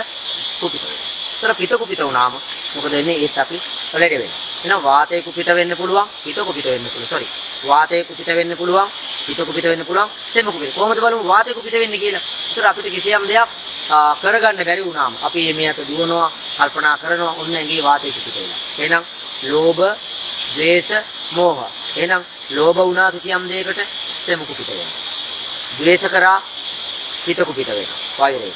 කුපිත වෙනවා. ඒතර පිත කුපිත වුණාම මොකද වෙන්නේ? ඒත් අපි ලෙඩ වෙනවා. එහෙනම් වාතය කුපිත වෙන්න පුළුවන්, පිත කුපිත වෙන්න පුළුවන්. sorry. වාතය කුපිත වෙන්න පුළුවන්, පිත කුපිත වෙන්න පුළුවන්, සෙම කුපිත. කොහොමද බලමු වාතය කුපිත වෙන්නේ කියලා. ඒතර අපිට කිසියම් දෙයක් කරගන්න බැරි වුණාම අපි මේ අත දුවනවා, කල්පනා කරනවා, ඔන්න ඇඟේ වාතය කුපිත වෙනවා. එහෙනම් ලෝභ, ද්වේෂ, මෝහ. එහෙනම් ලෝභ වුණා කිසියම් දෙයකට සෙම කුපිත වෙනවා. ද්වේෂ කරා පිත කුපිත වෙනවා. වෛරය.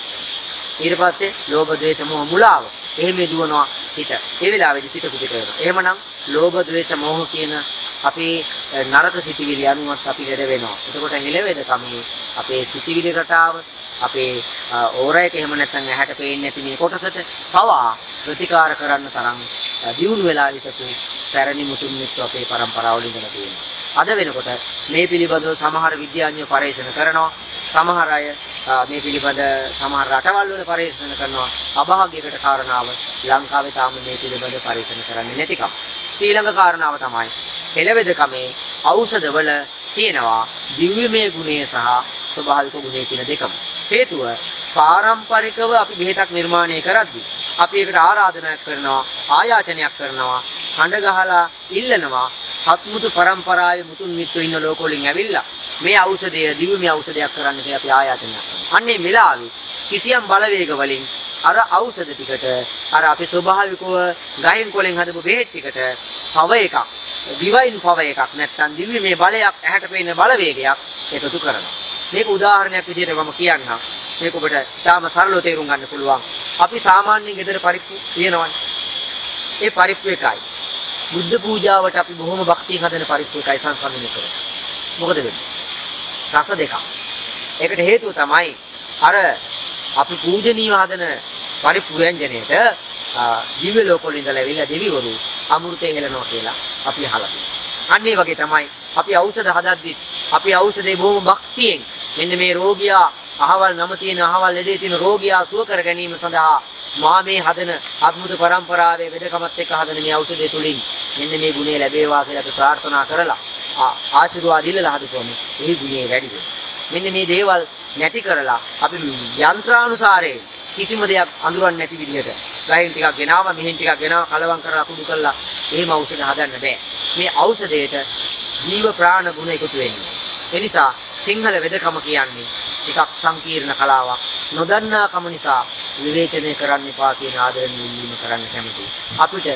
ඊට පස්සේ ලෝභ, ද්වේෂ, මෝහ මුලාව. එහෙම දුවනවා පිට. ඒ වෙලාවේදී පිට කුපිත වෙනවා. එහෙමනම් ලෝභ, ද්වේෂ, මෝහ කියන අපේ නරක සිතිවිලි අනුවත් අපි ලෙඩ වෙනවා. එතකොට හෙළවෙද තමයි අපේ සිතිවිලි රටාව, අපේ ඕරා එක එහෙම නැත්නම් ඇහැට පේන්නේ නැති මේ කොටසට පවා ප්‍රතිකාර කරන්න තරම් දියුණු වෙලා හිටපු පැරණි මුතුන් මිත්‍ර අපේ પરම්පරාවල ඉඳලා තියෙනවා. අද වෙනකොට මේ පිළිබඳව සමහර විද්‍යාඥයෝ පරීක්ෂණ කරනවා. සමහර අය මේ පිළිබඳ සමහර රටවල් වල පරීක්ෂණ කරනවා. අභාග්‍යයකට කාරණාව ලංකාවේ තාම මේ පිළිබඳ පරීක්ෂණ කරන්නේ නැතිකම. ඊළඟ කාරණාව තමයි හෙළවෙදකමේ ඖෂධවල තියෙනවා දිව්‍යමය ගුණය සහ ස්වභාවික ගුණය කියන දෙකම. හේතුව පාරම්පරිකව අපි බෙහෙතක් නිර්මාණය කරද්දී අපි ඒකට ආරාධනාවක් කරනවා, ආයාචනයක් කරනවා, හඬ ගහලා ඉල්ලනවා. හත්මුතු පරම්පරාවේ මුතුන් මිත්තෝ ඉන්න ලෝක වලින් ඇවිල්ලා මේ ඖෂධය දිව්‍යමය ඖෂධයක් කරන්න කියලා අපි ආයාචනයක් කරනවා. අන්නේ වෙලාවේ කිසියම් බලවේගවලින් අර ඖෂධ ටිකට අර අපි ස්වභාවිකව ගහින් කොලෙන් හදපු බෙහෙත් ටිකට පව එකක් ඩිවයින් පව එකක් නැත්නම් දිවි මේ බලයක් ඇහැට පෙනෙන බලවේගයක් එකතු කරනවා. මේක උදාහරණයක් විදිහට මම කියන්නම්. මේක ඔබට තාම සරලව තේරුම් ගන්න පුළුවන්. අපි සාමාන්‍යයෙන් ගෙදර පරිප්පු කියනවනේ. ඒ පරිප්පු එකයි බුද්ධ පූජාවට අපි බොහොම භක්තියෙන් හදන පරිප්පු එකයි සංසන්දනය කරන්නේ. මොකද වෙන්නේ? රස දෙකක්. ඒකට හේතුව තමයි අර අපි පූජනීය හදන පරිප්පු ව්‍යංජනයේට දිව්‍ය ලෝකවල ඉඳලා එවිලා දෙවිවරු අමෘතයෙන් හෙලනවා කියලා අපි අහලා තියෙනවා. අන්න ඒ වගේ තමයි අපි ඖෂධ හදද්දි අපි ඖෂධේ බොහොම භක්තියෙන් මෙන්න මේ රෝගියා අහවල් නම තියෙන අහවල් ලෙඩේ තියෙන රෝගියා සුව කර ගැනීම සඳහා මා මේ හදන අද්භූත පරම්පරාවේ වෙදකමත් එක්ක හදන මේ ඖෂධය තුලින් මෙන්න මේ ගුණය ලැබේවා කියලා අපි ප්‍රාර්ථනා කරලා ආශිර්වාද දීලා හදපුවම ඒ ගුණය වැඩි වෙනවා. මෙන්න මේ දේවල් නැති කරලා අපි යන්ත්‍රානුසාරයෙන් කිසිම දෙයක් අඳුරන්නේ නැති විදිහට ගහින් ටිකක් ගෙනාවා මෙහෙන් ටිකක් ගෙනාවා කලවම් කරලා අකුඩු කරලා එහෙම ඖෂධ හදන්න බෑ. මේ ඖෂධයට ජීව ප්‍රාණ ගුණ එකතු වෙන්නේ. ඒ නිසා සිංහල වෙදකම කියන්නේ ටිකක් සංකීර්ණ කලාවක්. නොදන්නාකම නිසා විවේචනය කරන්න එපා කියන ආදරණීය ඉල්ලීම කරන්න කැමතියි. අපිට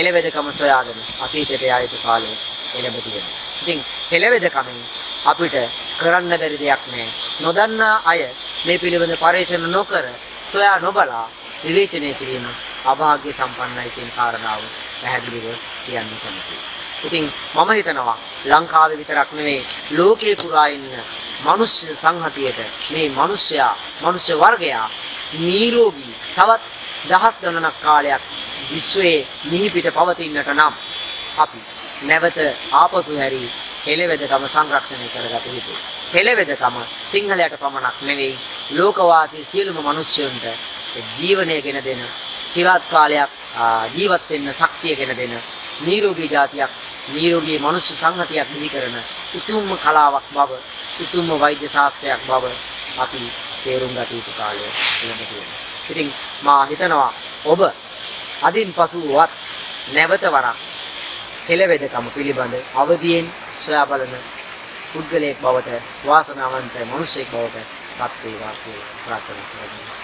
එළවෙදකම සොයාගෙන අතීතයට යා යුතු කාලේ එළඹ තියෙනවා. ඉතින් එළවෙදකමෙන් අපිට කරන්න බැරි දෙයක් නෑ. නොදන්නා අය මේ පිළිබඳ පරීක්ෂණ නොකර සොයා නොබලා විවේචනය කිරීම අභාග්‍ය සම්පන්නයි කියන කාරණාව පැහැදිලිව කියන්න කැමතියි. ඉතින් මම හිතනවා ලංකාවේ විතරක් නෙවෙයි ලෝකේ පුරා ඉන්න මිනිස්සු සංහතියට මේ මිනිස්සු වර්ගයා නිරෝගී තවත් දහස් ගණනක් කාලයක් විශ්වයේ නිහිපිට පවතින්නට නම් අපි නැවත ආපසු හැරී එළවෙදකම සංරක්ෂණය කරගත යුතුයි. එළවෙදකම සිංහලයට පමණක් නෙවෙයි ලෝකවාසී සියලුම මිනිස්සුන්ට ජීවනය ගෙන දෙන චිරාත් කාලයක් ජීවත් වෙන්න ශක්තිය ගෙන දෙන නිරෝගී ජාතියක් නිරෝගී මිනිස්සු සංහතියක් බිහි කරන උතුම්ම කලාවක් බව උතුම්ම වෛද්‍ය ශාස්ත්‍රයක් බව අපි තේරුම් ගත යුතු කාලය ලැබ තියෙනවා. ඉතින් මා හිතනවා ඔබ අදින් පසුවත් නැවත වරක් එළවෙදකම පිළිබඳ අවදියෙන් සොයා බලන පුද්ගලයෙක් බවට වාසනාවන්ත මිනිසෙක් බවට පත් වේවා කියලා ප්‍රාර්ථනා කරනවා.